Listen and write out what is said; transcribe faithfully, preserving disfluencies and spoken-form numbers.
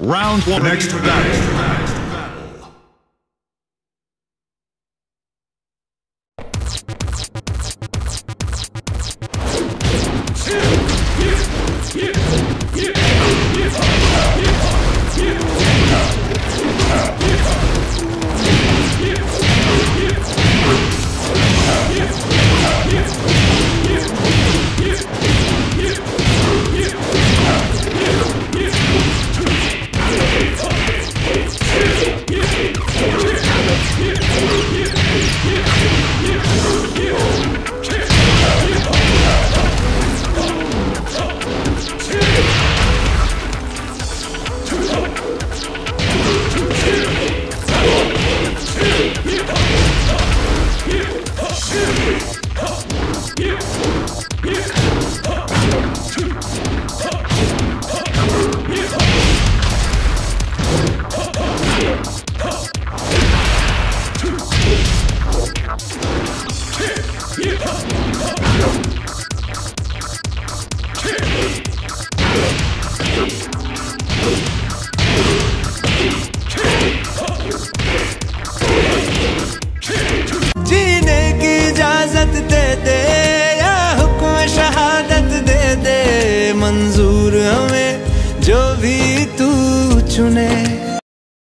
Round one. Next battle.